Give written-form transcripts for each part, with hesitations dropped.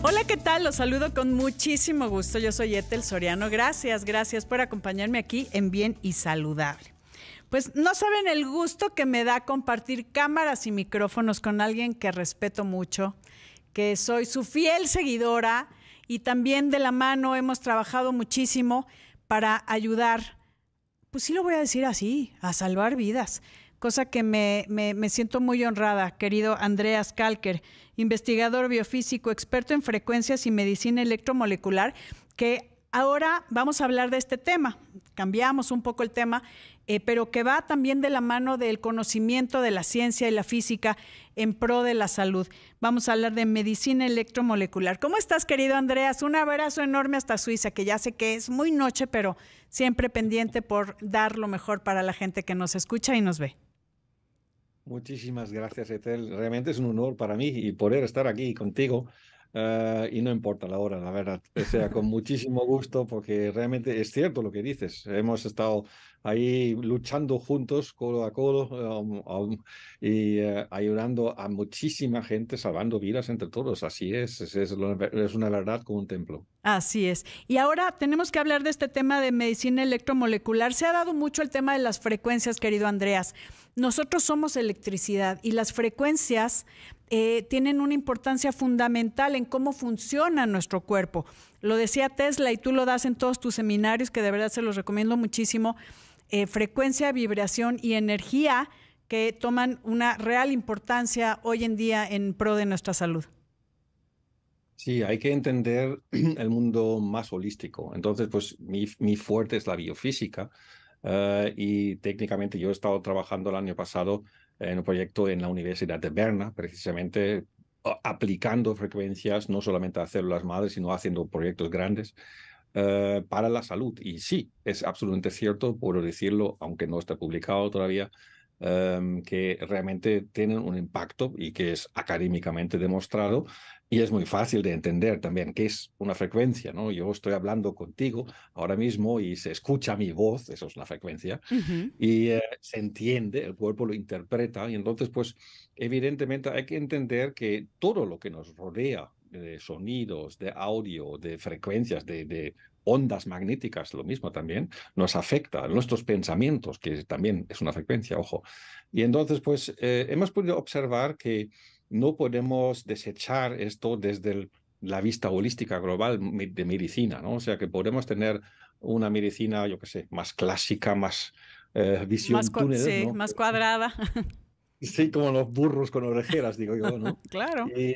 Hola, ¿qué tal? Los saludo con muchísimo gusto. Yo soy Ethel Soriano. Gracias por acompañarme aquí en Bien y Saludable. Pues no saben el gusto que me da compartir cámaras y micrófonos con alguien que respeto mucho, que soy su fiel seguidora y también de la mano hemos trabajado muchísimo para ayudar, pues sí lo voy a decir así, a salvar vidas. Cosa que me siento muy honrada, querido Andreas Kalcker, investigador biofísico, experto en frecuencias y medicina electromolecular, que ahora vamos a hablar de este tema, cambiamos un poco el tema, pero que va también de la mano del conocimiento de la ciencia y la física en pro de la salud. Vamos a hablar de medicina electromolecular. ¿Cómo estás, querido Andreas? Un abrazo enorme hasta Suiza, que ya sé que es muy noche, pero siempre pendiente por dar lo mejor para la gente que nos escucha y nos ve. Muchísimas gracias, Ethel. Realmente es un honor para mí y poder estar aquí contigo. Y no importa la hora, la verdad. O sea, con muchísimo gusto, porque realmente es cierto lo que dices. Hemos estado ahí luchando juntos, codo a codo, y ayudando a muchísima gente, salvando vidas entre todos. Así es una verdad como un templo. Así es. Y ahora tenemos que hablar de este tema de medicina electromolecular. Se ha dado mucho el tema de las frecuencias, querido Andreas. Nosotros somos electricidad y las frecuencias tienen una importancia fundamental en cómo funciona nuestro cuerpo. Lo decía Tesla y tú lo das en todos tus seminarios, que de verdad se los recomiendo muchísimo. Frecuencia, vibración y energía que toman una real importancia hoy en día en pro de nuestra salud. Sí, hay que entender el mundo más holístico. Entonces, pues mi fuerte es la biofísica y técnicamente yo he estado trabajando el año pasado en un proyecto en la Universidad de Berna, precisamente aplicando frecuencias, no solamente a células madres, sino haciendo proyectos grandes para la salud. Y sí, es absolutamente cierto, puedo decirlo, aunque no está publicado todavía, que realmente tienen un impacto y que es académicamente demostrado. Y es muy fácil de entender también qué es una frecuencia, ¿no? Yo estoy hablando contigo ahora mismo y se escucha mi voz, eso es una frecuencia, y se entiende, el cuerpo lo interpreta, y entonces, pues, evidentemente hay que entender que todo lo que nos rodea de sonidos, de audio, de frecuencias, de ondas magnéticas, lo mismo también, nos afecta a nuestros pensamientos, que también es una frecuencia, ojo. Y entonces, pues, hemos podido observar que no podemos desechar esto desde la vista holística global de medicina, ¿no? O sea, que podemos tener una medicina, yo qué sé, más clásica, más visión más túnel, sí, ¿no? Más cuadrada. Sí, como los burros con orejeras, digo yo, ¿no? Claro. Y,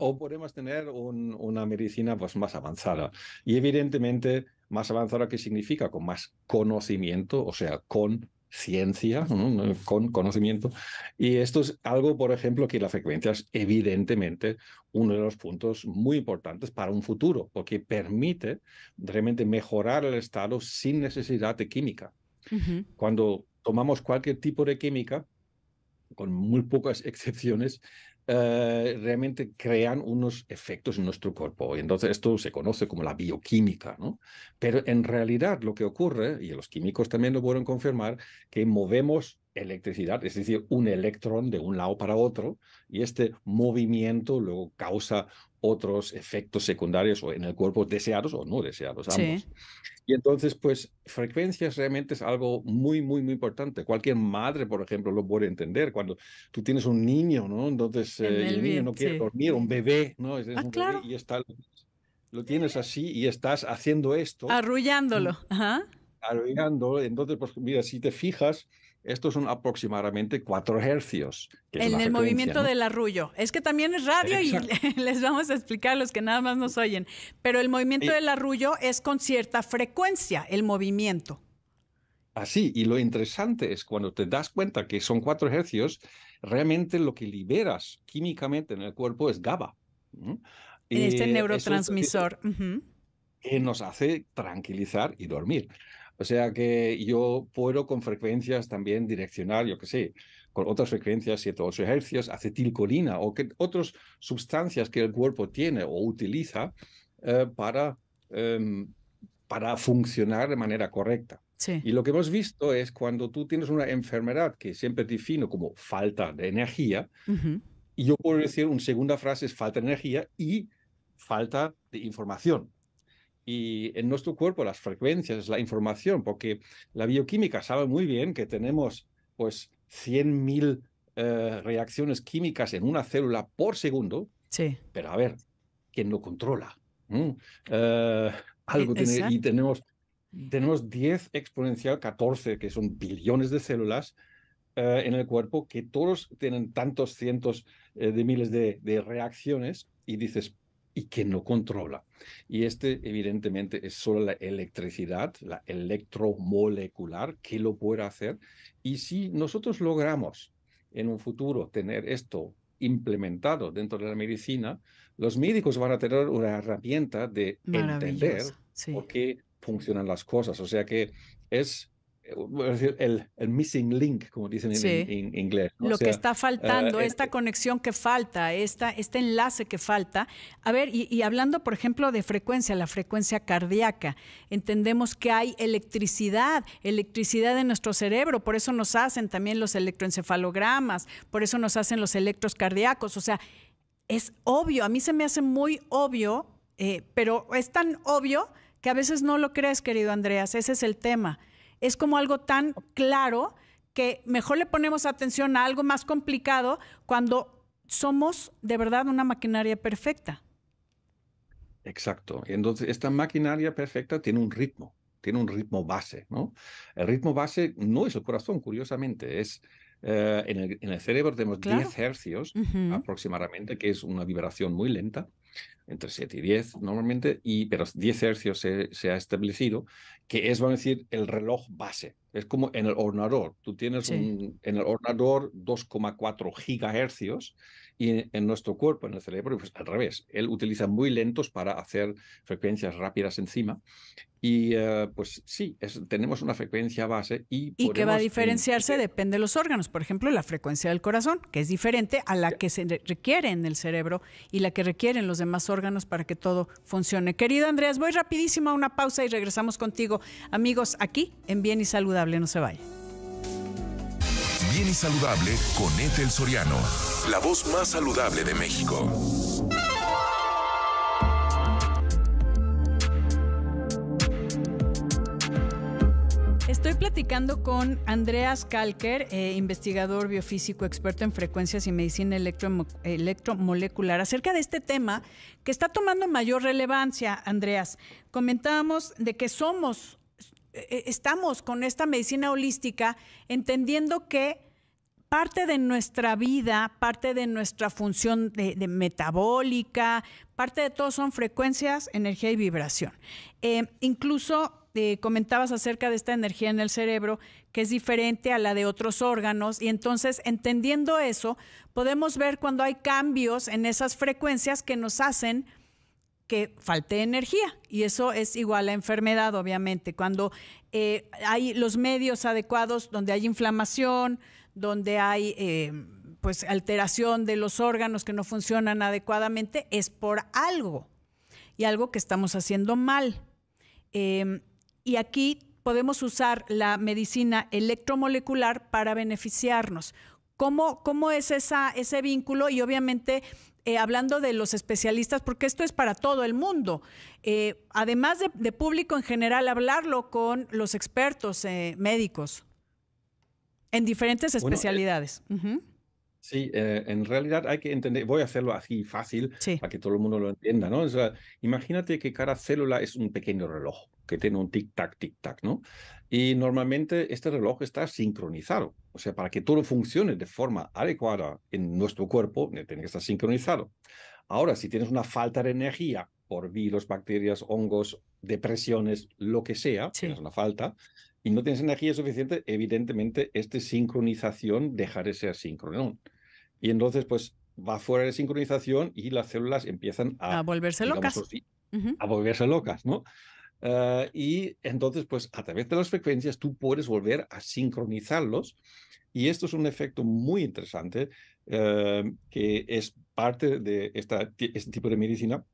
o podemos tener una medicina pues, más avanzada. Y evidentemente, más avanzada, ¿qué significa? Con más conocimiento, o sea, con ciencia, ¿no? Con conocimiento. Y esto es algo, por ejemplo, que la frecuencia es evidentemente uno de los puntos muy importantes para un futuro, porque permite realmente mejorar el estado sin necesidad de química. Cuando tomamos cualquier tipo de química, con muy pocas excepciones, realmente crean unos efectos en nuestro cuerpo. Y entonces esto se conoce como la bioquímica, ¿no? Pero en realidad lo que ocurre, y los químicos también lo pueden confirmar, que movemos electricidad, es decir, un electrón de un lado para otro, y este movimiento luego causa otros efectos secundarios o en el cuerpo deseados o no deseados, ambos. Sí. Y entonces, pues, frecuencias realmente es algo muy importante. Cualquier madre, por ejemplo, lo puede entender. Cuando tú tienes un niño, ¿no? Entonces, el niño no quiere dormir, un bebé, ¿no? Es un claro. Bebé y está, lo tienes así y estás haciendo esto. Arrullándolo. Ajá. Arrullándolo. Entonces, pues, mira, si te fijas, estos son aproximadamente 4 hercios. En el movimiento, ¿no? Del arrullo. Es que también es radio. Exacto. Y les vamos a explicar a los que nada más nos oyen. Pero el movimiento del arrullo es con cierta frecuencia, el movimiento. Así, y lo interesante es cuando te das cuenta que son 4 hercios, realmente lo que liberas químicamente en el cuerpo es GABA. Este neurotransmisor. Que nos hace tranquilizar y dormir. O sea que yo puedo con frecuencias también direccionar, yo qué sé, con otras frecuencias, 7 o 8 hercios, acetilcolina o que otras sustancias que el cuerpo tiene o utiliza para funcionar de manera correcta. Sí. Y lo que hemos visto es cuando tú tienes una enfermedad que siempre defino como falta de energía, y yo puedo decir una segunda frase es falta de energía y falta de información. Y en nuestro cuerpo las frecuencias es la información, porque la bioquímica sabe muy bien que tenemos pues 100.000 reacciones químicas en una célula por segundo, sí. Pero a ver, ¿quién lo controla? Algo tiene, y tenemos 10 exponencial 14, que son billones de células en el cuerpo, que todos tienen tantos cientos de miles de reacciones, y dices, ¿y quién lo controla? Y este, evidentemente, es solo la electricidad, la electromolecular, que lo puede hacer. Y si nosotros logramos en un futuro tener esto implementado dentro de la medicina, los médicos van a tener una herramienta de entender sí. por qué funcionan las cosas. O sea que es el missing link, como dicen sí. en inglés, ¿no? Lo o sea, que está faltando, esta conexión que falta, este enlace que falta. A ver, y hablando, por ejemplo, de frecuencia, la frecuencia cardíaca, entendemos que hay electricidad en nuestro cerebro, por eso nos hacen también los electroencefalogramas, por eso nos hacen los electros cardíacos. O sea, es obvio, a mí se me hace muy obvio, pero es tan obvio que a veces no lo crees, querido Andreas, ese es el tema. Es como algo tan claro que mejor le ponemos atención a algo más complicado cuando somos de verdad una maquinaria perfecta. Exacto. Entonces, esta maquinaria perfecta tiene un ritmo base, ¿no? El ritmo base no es el corazón, curiosamente, es... en el cerebro tenemos claro. 10 hercios aproximadamente, que es una vibración muy lenta, entre 7 y 10 normalmente, pero 10 hercios se ha establecido, que es, vamos a decir, el reloj base. Es como en el ordenador. Tú tienes sí. En el ordenador 2,4 gigahercios y en nuestro cuerpo, en el cerebro, pues al revés. Él utiliza muy lentos para hacer frecuencias rápidas encima. Y pues sí, tenemos una frecuencia base. Y que va a diferenciarse, depende de los órganos. Por ejemplo, la frecuencia del corazón, que es diferente a la sí. que se requiere en el cerebro y la que requieren los demás órganos para que todo funcione. Querido Andreas, voy rapidísimo a una pausa y regresamos contigo. Amigos, aquí en Bien y Saludable, no se vaya. Bien y Saludable con Ethel Soriano, la voz más saludable de México. Estoy platicando con Andreas Kalcker, investigador biofísico, experto en frecuencias y medicina electromolecular, acerca de este tema que está tomando mayor relevancia, Andreas. Comentábamos de que estamos con esta medicina holística entendiendo que parte de nuestra vida, parte de nuestra función de metabólica, parte de todo son frecuencias, energía y vibración. Incluso... comentabas acerca de esta energía en el cerebro que es diferente a la de otros órganos, y entonces, entendiendo eso, podemos ver cuando hay cambios en esas frecuencias que nos hacen que falte energía, y eso es igual a enfermedad, obviamente. Cuando hay los medios adecuados, donde hay inflamación, donde hay pues alteración de los órganos que no funcionan adecuadamente, es por algo, y algo que estamos haciendo mal. Y aquí podemos usar la medicina electromolecular para beneficiarnos. ¿Cómo es ese vínculo? Y obviamente, hablando de los especialistas, porque esto es para todo el mundo, además de público en general, hablarlo con los expertos médicos en diferentes especialidades. Sí, en realidad hay que entender, voy a hacerlo así fácil sí. para que todo el mundo lo entienda, ¿no? O sea, imagínate que cada célula es un pequeño reloj que tiene un tic-tac, tic-tac, ¿no? Y normalmente este reloj está sincronizado. O sea, para que todo funcione de forma adecuada en nuestro cuerpo, tiene que estar sincronizado. Ahora, si tienes una falta de energía por virus, bacterias, hongos, depresiones, lo que sea, sí. tienes una falta... y no tienes energía suficiente, evidentemente esta sincronización deja de ser sincronón. Y entonces, pues, va fuera de sincronización y las células empiezan a volverse locas. Así, a volverse locas, ¿no? Y entonces, pues, a través de las frecuencias tú puedes volver a sincronizarlos. Y esto es un efecto muy interesante que es parte de este tipo de medicina,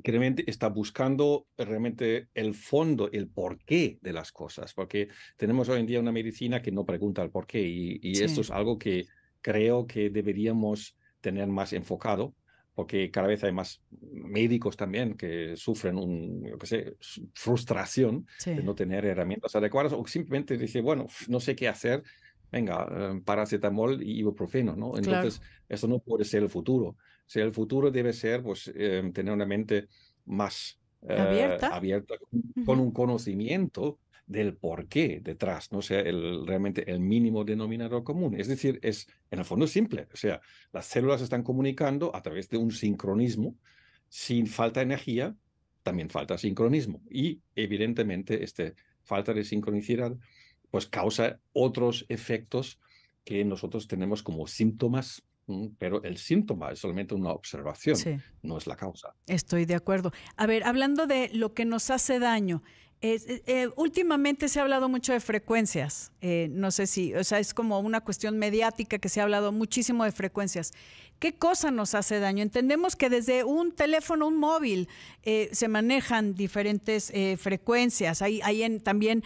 que realmente está buscando realmente el fondo, el porqué de las cosas, porque tenemos hoy en día una medicina que no pregunta el porqué, y sí. esto es algo que creo que deberíamos tener más enfocado, porque cada vez hay más médicos también que sufren frustración de no tener herramientas adecuadas, o simplemente dice, bueno, no sé qué hacer, venga, paracetamol y ibuprofeno, ¿no? Entonces, eso no puede ser el futuro. Si el futuro debe ser, pues, tener una mente más abierta con un conocimiento del porqué detrás, ¿no? O sea, realmente el mínimo denominador común. Es decir, es en el fondo simple. O sea, las células están comunicando a través de un sincronismo. Sin falta de energía, también falta sincronismo. Y evidentemente, falta de sincronicidad pues causa otros efectos que nosotros tenemos como síntomas, pero el síntoma es solamente una observación, no es la causa. Estoy de acuerdo. A ver, hablando de lo que nos hace daño, últimamente se ha hablado mucho de frecuencias, no sé si, o sea, es como una cuestión mediática que se ha hablado muchísimo de frecuencias. ¿Qué cosa nos hace daño? Entendemos que desde un teléfono, un móvil, se manejan diferentes frecuencias. También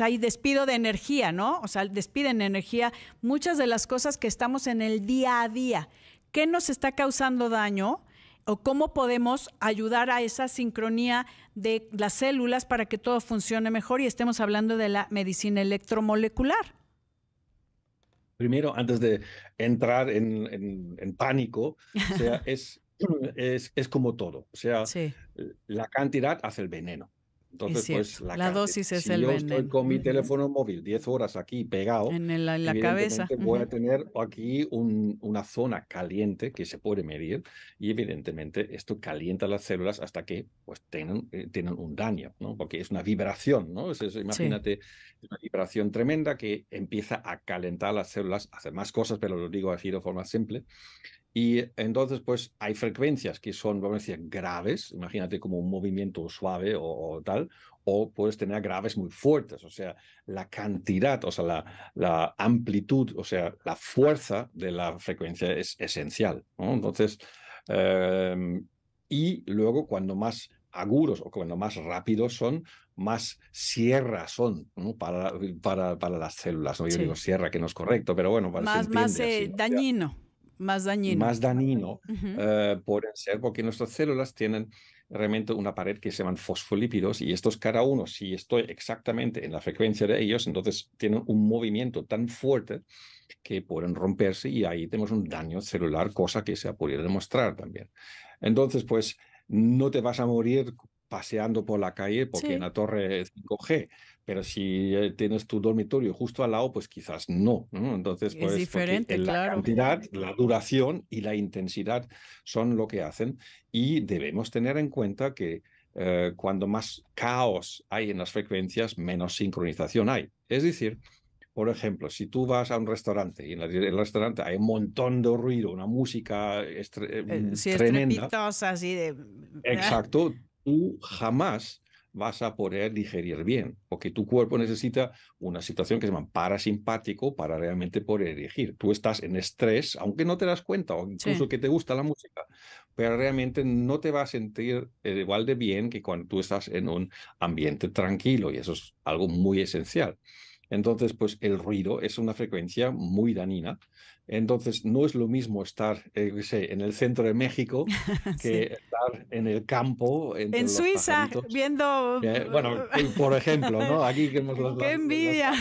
hay despido de energía, ¿no? O sea, despiden energía muchas de las cosas que estamos en el día a día. ¿Qué nos está causando daño? ¿O cómo podemos ayudar a esa sincronía de las células para que todo funcione mejor y estemos hablando de la medicina electromolecular? Primero, antes de entrar en pánico, o sea, es como todo. O sea, la cantidad hace el veneno. Entonces, pues, la dosis es el veneno. Si yo estoy con mi teléfono móvil 10 horas aquí pegado, en la cabeza, voy a tener aquí una zona caliente que se puede medir y evidentemente esto calienta las células hasta que pues tienen un daño, ¿no? Porque es una vibración, ¿no? Imagínate una vibración tremenda que empieza a calentar las células, hace más cosas, pero lo digo así de forma simple. Y entonces, pues, hay frecuencias que son, vamos a decir, graves, imagínate como un movimiento suave o tal, o puedes tener graves muy fuertes, o sea, la cantidad, o sea, la amplitud, o sea, la fuerza de la frecuencia es esencial, ¿no? Entonces, y luego cuando más agudos o cuando más rápidos son, más sierra son, ¿no? para las células, ¿no? Yo digo sierra, que no es correcto, pero bueno, para que se entiende así, ¿no? Dañino. Más dañino. Más dañino pueden ser porque nuestras células tienen realmente una pared que se llaman fosfolípidos y estos cada uno, si estoy exactamente en la frecuencia de ellos, entonces tienen un movimiento tan fuerte que pueden romperse y ahí tenemos un daño celular, cosa que se ha podido demostrar también. Entonces, pues no te vas a morir paseando por la calle porque en la torre 5G, pero si tienes tu dormitorio justo al lado, pues quizás no, ¿no? Entonces, pues, es diferente, claro. La cantidad, la duración y la intensidad son lo que hacen y debemos tener en cuenta que cuando más caos hay en las frecuencias, menos sincronización hay. Es decir, por ejemplo, si tú vas a un restaurante y en el restaurante hay un montón de ruido, una música tremenda. Estrepitosa, así de... Exacto. Tú jamás vas a poder digerir bien, porque tu cuerpo necesita una situación que se llama parasimpático para realmente poder dirigir. Tú estás en estrés, aunque no te das cuenta, o incluso que te gusta la música, pero realmente no te vas a sentir igual de bien que cuando tú estás en un ambiente tranquilo, y eso es algo muy esencial. Entonces, pues el ruido es una frecuencia muy dañina. Entonces, no es lo mismo estar en el centro de México que estar en el campo. En Suiza, pajaritos. Viendo... bueno, por ejemplo, ¿no? Aquí que hemos... ¡Qué envidia!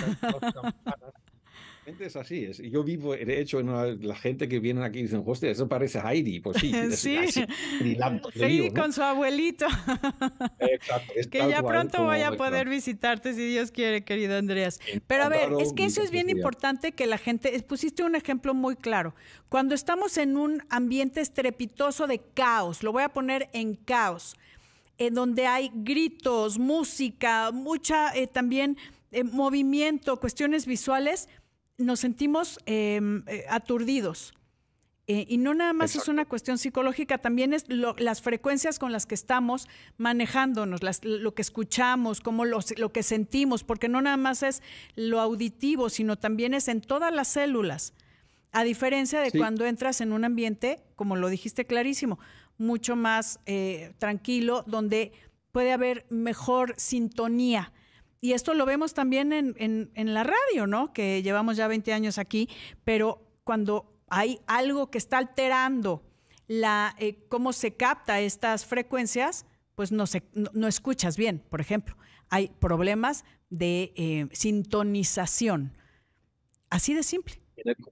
Es así, yo vivo, de hecho, la gente que viene aquí y dicen, hostia, eso parece Heidi, pues sí. Así, Heidi con su abuelito. Exacto. Que ya pronto voy a poder visitarte, si Dios quiere, querido Andreas. Pero a ver, es que eso es bien importante que la gente, pusiste un ejemplo muy claro. Cuando estamos en un ambiente estrepitoso de caos, lo voy a poner en caos, en donde hay gritos, música, mucha también movimiento, cuestiones visuales, nos sentimos aturdidos y no nada más es una cuestión psicológica, también es las frecuencias con las que estamos manejándonos, lo que escuchamos, como lo que sentimos, porque no nada más es lo auditivo, sino también es en todas las células, a diferencia de cuando entras en un ambiente, como lo dijiste clarísimo, mucho más tranquilo, donde puede haber mejor sintonía. Y esto lo vemos también en la radio, ¿no? Que llevamos ya 20 años aquí, pero cuando hay algo que está alterando cómo se capta estas frecuencias, pues no escuchas bien, por ejemplo. Hay problemas de sintonización. Así de simple.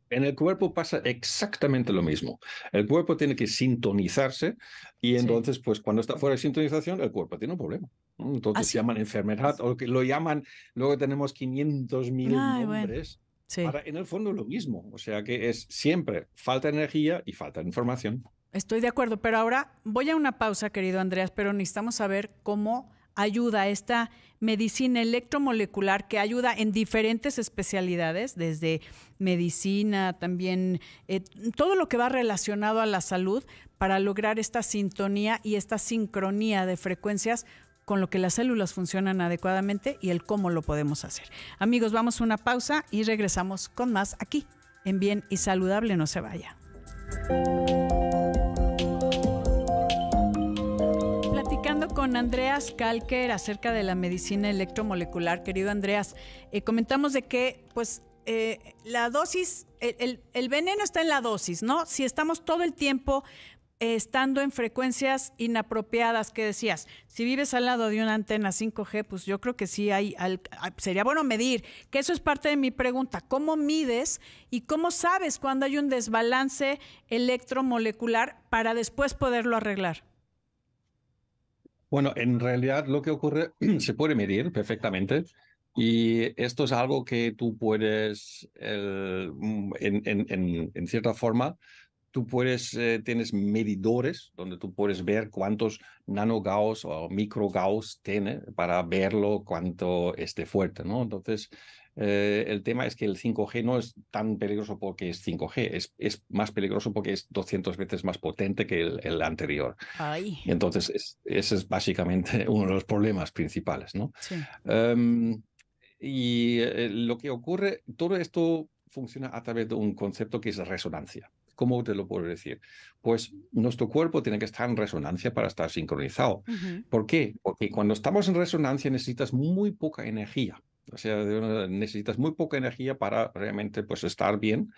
En el cuerpo pasa exactamente lo mismo. El cuerpo tiene que sintonizarse y entonces, pues cuando está fuera de sintonización, el cuerpo tiene un problema. Entonces llaman enfermedad o que lo llaman, luego tenemos 500.000 nombres. Bueno. Sí. Para, en el fondo lo mismo, o sea que es siempre falta de energía y falta de información. Estoy de acuerdo, pero ahora voy a una pausa, querido Andreas, pero necesitamos saber cómo ayuda esta medicina electromolecular que ayuda en diferentes especialidades, desde medicina, también todo lo que va relacionado a la salud para lograr esta sintonía y esta sincronía de frecuencias con lo que las células funcionan adecuadamente y el cómo lo podemos hacer. Amigos, vamos a una pausa y regresamos con más aquí en Bien y Saludable. No se vaya. Platicando con Andreas Kalcker acerca de la medicina electromolecular. Querido Andreas, comentamos de que pues la dosis, el veneno está en la dosis, ¿no? Si estamos todo el tiempo estando en frecuencias inapropiadas, que decías, si vives al lado de una antena 5G, pues yo creo que sí hay, sería bueno medir, que eso es parte de mi pregunta, ¿cómo mides y cómo sabes cuando hay un desbalance electromolecular para después poderlo arreglar? Bueno, en realidad lo que ocurre se puede medir perfectamente. Y esto es algo que tú puedes, en cierta forma, tú puedes, tienes medidores donde tú puedes ver cuántos nanogauss o microgauss tiene para verlo cuánto esté fuerte, ¿no? Entonces, el tema es que el 5G no es tan peligroso porque es 5G, es más peligroso porque es 200 veces más potente que el anterior. Ay. Entonces, ese es básicamente uno de los problemas principales, ¿no? Sí. Lo que ocurre, todo esto funciona a través de un concepto que es resonancia. ¿Cómo te lo puedo decir? Pues nuestro cuerpo tiene que estar en resonancia para estar sincronizado. Uh-huh. ¿Por qué? Porque cuando estamos en resonancia necesitas muy poca energía. O sea, necesitas muy poca energía para realmente pues, estar bien.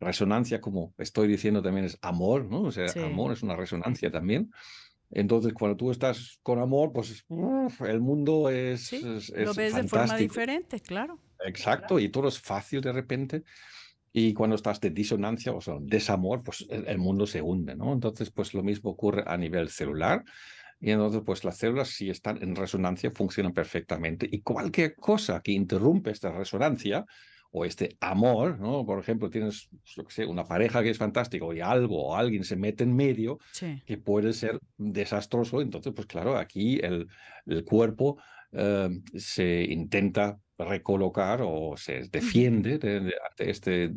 Resonancia, como estoy diciendo, también es amor, ¿no? O sea, amor es una resonancia también. Entonces, cuando tú estás con amor, pues el mundo es lo ves fantástico. De forma diferente, claro. Exacto, claro. Y todo es fácil de repente. Y cuando estás de disonancia, o sea, desamor, pues el mundo se hunde, ¿no? Entonces, pues lo mismo ocurre a nivel celular. Y entonces, pues las células, si están en resonancia, funcionan perfectamente. Y cualquier cosa que interrumpe esta resonancia o este amor, ¿no? Por ejemplo, tienes, yo qué sé, una pareja que es fantástica y algo o alguien se mete en medio, que puede ser desastroso. Entonces, pues claro, aquí el cuerpo se intenta recolocar o se defiende ante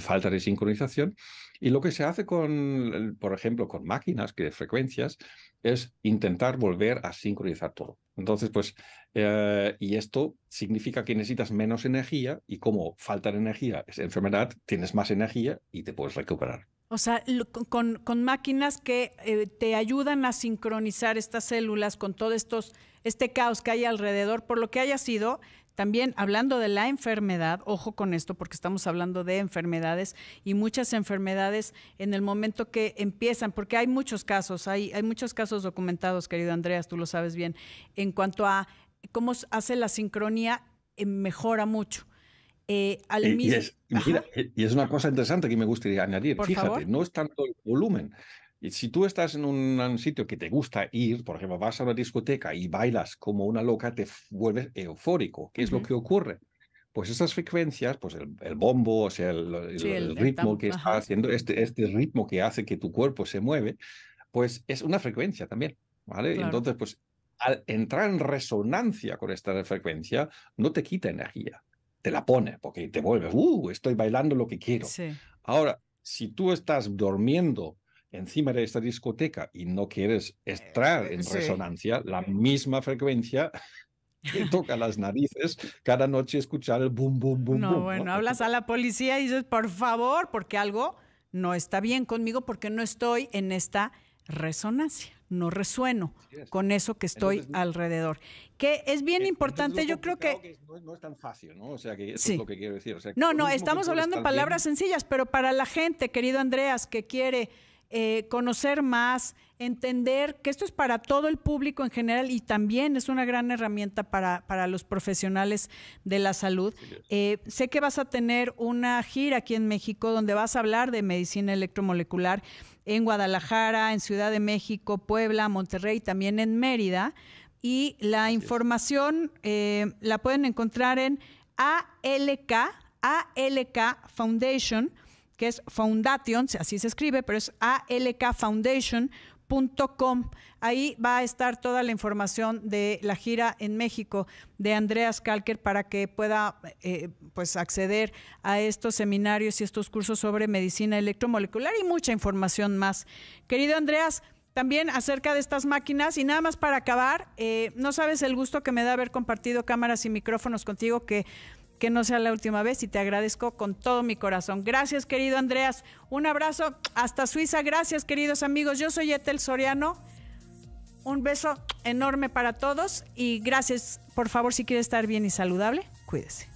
falta de sincronización. Y lo que se hace con, por ejemplo, con máquinas que de frecuencias es intentar volver a sincronizar todo. Entonces, pues, y esto significa que necesitas menos energía y como falta de energía es enfermedad, tienes más energía y te puedes recuperar. O sea, con máquinas que te ayudan a sincronizar estas células con todo este caos que hay alrededor, por lo que haya sido. También hablando de la enfermedad, ojo con esto porque estamos hablando de enfermedades y muchas enfermedades en el momento que empiezan, porque hay muchos casos, hay muchos casos documentados, querido Andreas, tú lo sabes bien, en cuanto a cómo hace la sincronía, mejora mucho. Y es una cosa interesante que me gustaría añadir, por fíjate, favor. No es tanto el volumen. Y si tú estás en un sitio que te gusta ir, por ejemplo, vas a una discoteca y bailas como una loca, te vuelves eufórico. ¿Qué es lo que ocurre? Pues esas frecuencias, pues el bombo, o sea, el ritmo que está haciendo, este ritmo que hace que tu cuerpo se mueve, pues es una frecuencia también, ¿vale? Claro. Entonces, pues al entrar en resonancia con esta frecuencia, no te quita energía, te la pone, porque te vuelves, estoy bailando lo que quiero. Sí. Ahora, si tú estás durmiendo encima de esta discoteca y no quieres entrar en resonancia, la misma frecuencia que toca las narices cada noche escuchar el boom, boom, boom. No, boom, bueno, ¿no? Hablas a la policía y dices, por favor, porque algo no está bien conmigo porque no estoy en esta resonancia, no resueno con eso que estoy alrededor. Que es bien importante, yo creo que no es tan fácil, ¿no? O sea, que eso es lo que quiero decir. O sea, no, estamos hablando en palabras sencillas, pero para la gente, querido Andreas, que quiere conocer más, entender que esto es para todo el público en general y también es una gran herramienta para los profesionales de la salud. Sé que vas a tener una gira aquí en México donde vas a hablar de medicina electromolecular en Guadalajara, en Ciudad de México, Puebla, Monterrey, también en Mérida. Y la información la pueden encontrar en ALK Foundation, que es Foundation, así se escribe, pero es ALKfoundation.com. Ahí va a estar toda la información de la gira en México de Andreas Kalcker para que pueda pues acceder a estos seminarios y estos cursos sobre medicina electromolecular y mucha información más. Querido Andreas, también acerca de estas máquinas y nada más para acabar, no sabes el gusto que me da haber compartido cámaras y micrófonos contigo, que no sea la última vez, y te agradezco con todo mi corazón. Gracias, querido Andreas. Un abrazo hasta Suiza. Gracias, queridos amigos. Yo soy Ethel Soriano. Un beso enorme para todos y gracias. Por favor, si quiere estar bien y saludable, cuídese.